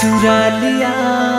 चुरा लिया।